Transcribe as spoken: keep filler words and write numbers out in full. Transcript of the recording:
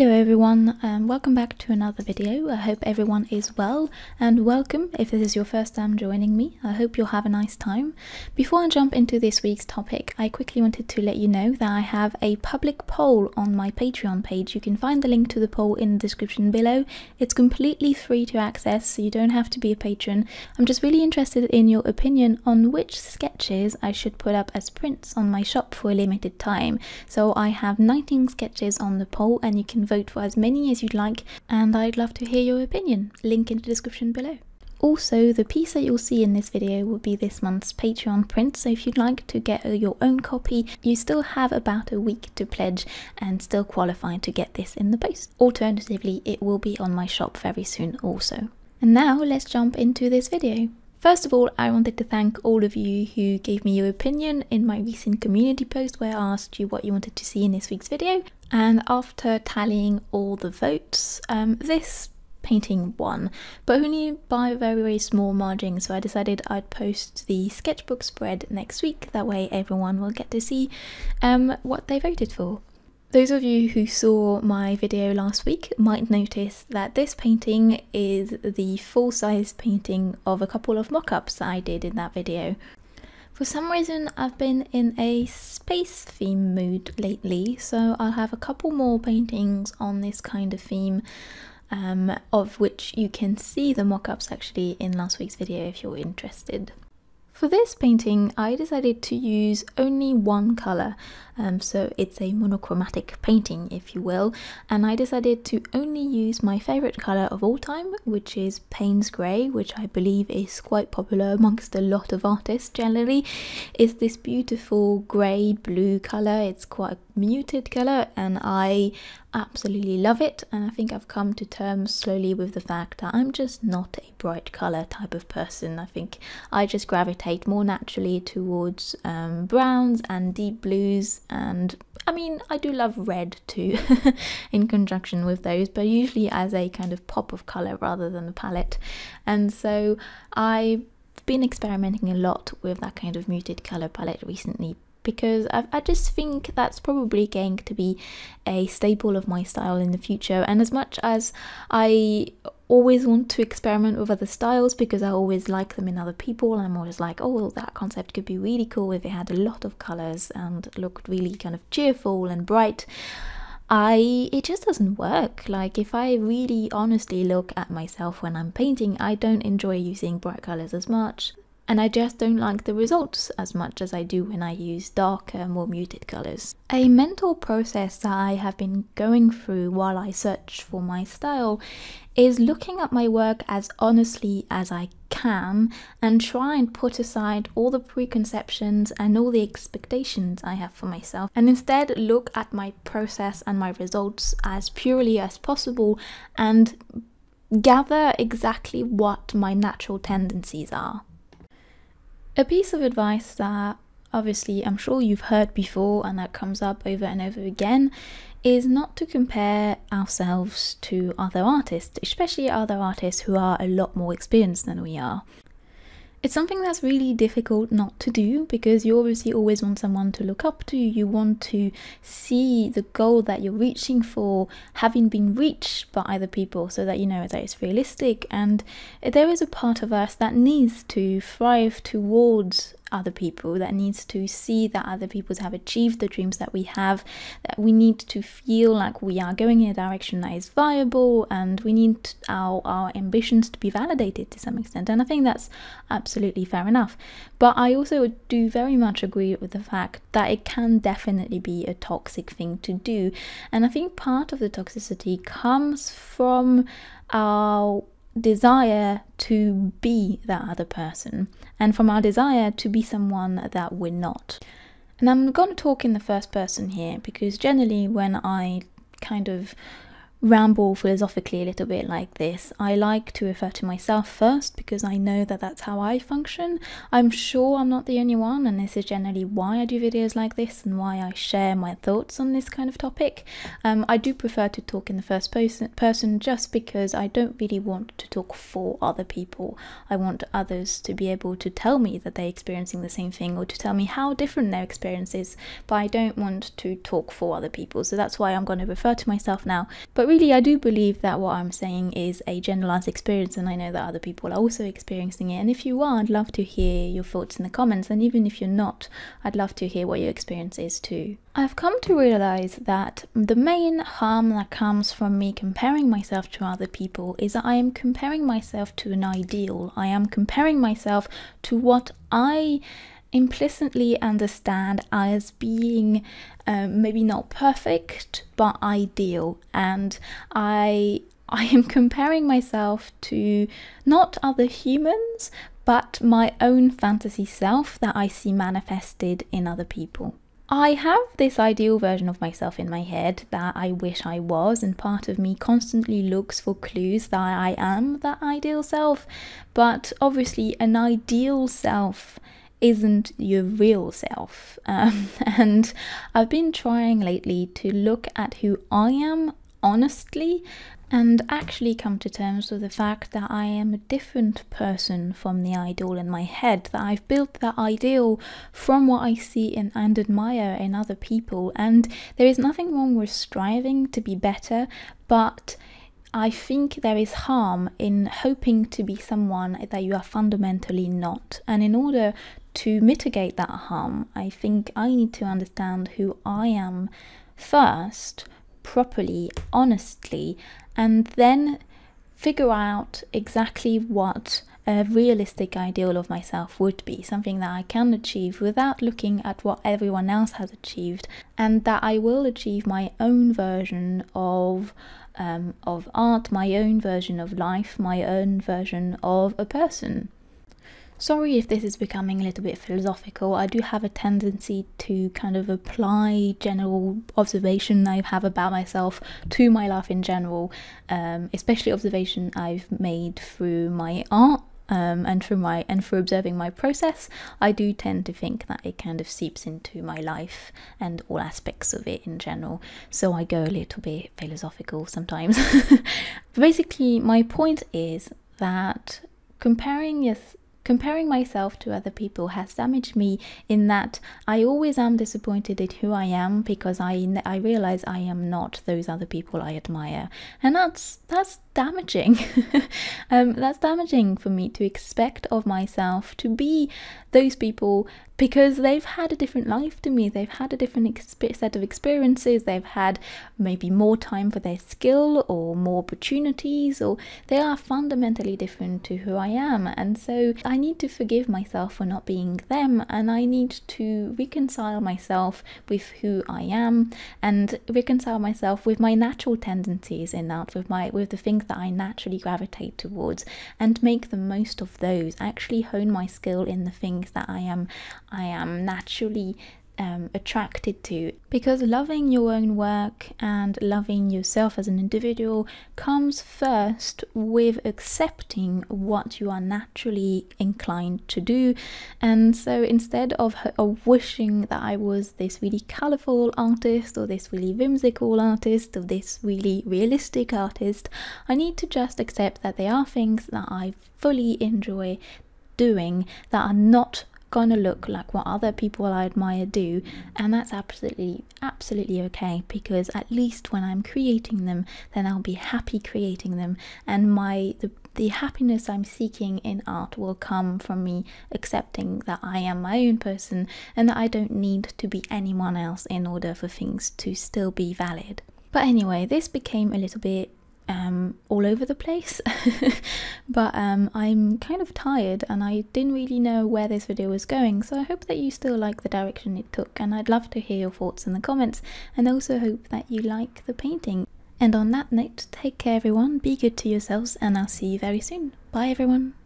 Hello everyone and welcome back to another video. I hope everyone is well and welcome if this is your first time joining me. I hope you'll have a nice time. Before I jump into this week's topic, I quickly wanted to let you know that I have a public poll on my Patreon page. You can find the link to the poll in the description below. It's completely free to access, so you don't have to be a patron. I'm just really interested in your opinion on which sketches I should put up as prints on my shop for a limited time. So I have nineteen sketches on the poll and you can vote for as many as you'd like, and I'd love to hear your opinion. Link in the description below. Also, the piece that you'll see in this video will be this month's Patreon print, so if you'd like to get your own copy, you still have about a week to pledge and still qualify to get this in the post. Alternatively, it will be on my shop very soon also. And now let's jump into this video. First of all, I wanted to thank all of you who gave me your opinion in my recent community post where I asked you what you wanted to see in this week's video. And after tallying all the votes, um, this painting won, but only by a very, very small margin, so I decided I'd post the sketchbook spread next week. That way everyone will get to see um, what they voted for. Those of you who saw my video last week might notice that this painting is the full-size painting of a couple of mock-ups that I did in that video. For some reason I've been in a space theme mood lately, so I'll have a couple more paintings on this kind of theme, um, of which you can see the mock-ups actually in last week's video if you're interested. For this painting, I decided to use only one colour, um, so it's a monochromatic painting, if you will, and I decided to only use my favourite colour of all time, which is Payne's Grey, which I believe is quite popular amongst a lot of artists generally. It's this beautiful grey-blue colour, it's quite a muted colour, and I absolutely love it, and I think I've come to terms slowly with the fact that I'm just not a bright colour type of person. I think I just gravitate more naturally towards um, browns and deep blues, and I mean I do love red too in conjunction with those, but usually as a kind of pop of colour rather than a palette. And so I've been experimenting a lot with that kind of muted colour palette recently, because I've, I just think that's probably going to be a staple of my style in the future. And as much as I always want to experiment with other styles because I always like them in other people, and I'm always like, oh well, that concept could be really cool if it had a lot of colours and looked really kind of cheerful and bright, I it just doesn't work. Like, if I really honestly look at myself when I'm painting, I don't enjoy using bright colours as much. And I just don't like the results as much as I do when I use darker, more muted colours. A mental process that I have been going through while I search for my style is looking at my work as honestly as I can and try and put aside all the preconceptions and all the expectations I have for myself, and instead look at my process and my results as purely as possible and gather exactly what my natural tendencies are. A piece of advice that obviously I'm sure you've heard before and that comes up over and over again is not to compare ourselves to other artists, especially other artists who are a lot more experienced than we are. It's something that's really difficult not to do because you obviously always want someone to look up to, you want to see the goal that you're reaching for having been reached by other people so that you know that it's realistic, and there is a part of us that needs to thrive towards other people, that needs to see that other people have achieved the dreams that we have, that we need to feel like we are going in a direction that is viable, and we need our, our ambitions to be validated to some extent, and I think that's absolutely fair enough. But I also do very much agree with the fact that it can definitely be a toxic thing to do, and I think part of the toxicity comes from our desire to be that other person and from our desire to be someone that we're not. And I'm going to talk in the first person here because generally when I kind of ramble philosophically a little bit like this. I like to refer to myself first because I know that that's how I function. I'm sure I'm not the only one, and this is generally why I do videos like this and why I share my thoughts on this kind of topic. Um, I do prefer to talk in the first person just because I don't really want to talk for other people. I want others to be able to tell me that they're experiencing the same thing or to tell me how different their experience is, but I don't want to talk for other people, so that's why I'm going to refer to myself now. But really, I do believe that what I'm saying is a generalized experience, and I know that other people are also experiencing it. And if you are, I'd love to hear your thoughts in the comments, and even if you're not, I'd love to hear what your experience is too. I've come to realize that the main harm that comes from me comparing myself to other people is that I am comparing myself to an ideal. I am comparing myself to what I implicitly understand as being um, maybe not perfect but ideal, and I I am comparing myself to not other humans but my own fantasy self that I see manifested in other people. I have this ideal version of myself in my head that I wish I was, and part of me constantly looks for clues that I am that ideal self, but obviously an ideal self isn't your real self, um, and I've been trying lately to look at who I am honestly and actually come to terms with the fact that I am a different person from the ideal in my head, that I've built that ideal from what I see and, and admire in other people. And there is nothing wrong with striving to be better, but I think there is harm in hoping to be someone that you are fundamentally not. And in order to mitigate that harm, I think I need to understand who I am first, properly, honestly, and then figure out exactly what a realistic ideal of myself would be, something that I can achieve without looking at what everyone else has achieved, and that I will achieve my own version of um, of art, my own version of life, my own version of a person. Sorry if this is becoming a little bit philosophical. I do have a tendency to kind of apply general observation I have about myself to my life in general, um, especially observation I've made through my art. Um, and for my and for observing my process, I do tend to think that it kind of seeps into my life and all aspects of it in general, so I go a little bit philosophical sometimes. But basically my point is that comparing yes comparing myself to other people has damaged me, in that I always am disappointed in who I am because I, I realize I am not those other people I admire, and that's that's damaging. um, that's damaging for me to expect of myself to be those people because they've had a different life to me, they've had a different set of experiences, they've had maybe more time for their skill or more opportunities, or they are fundamentally different to who I am. And so I need to forgive myself for not being them, and I need to reconcile myself with who I am and reconcile myself with my natural tendencies in that, with my with the things that I naturally gravitate towards, and make the most of those, actually hone my skill in the things that I am I am naturally um, attracted to, because loving your own work and loving yourself as an individual comes first with accepting what you are naturally inclined to do. And so instead of, of wishing that I was this really colorful artist or this really whimsical artist or this really realistic artist, I need to just accept that there are things that I fully enjoy doing that are not gonna look like what other people I admire do, and that's absolutely absolutely okay, because at least when I'm creating them, then I'll be happy creating them, and my the, the happiness I'm seeking in art will come from me accepting that I am my own person and that I don't need to be anyone else in order for things to still be valid. But anyway, this became a little bit Um, all over the place. But um, I'm kind of tired and I didn't really know where this video was going, so I hope that you still like the direction it took, and I'd love to hear your thoughts in the comments, and also hope that you like the painting. And on that note, take care everyone, be good to yourselves, and I'll see you very soon. Bye everyone.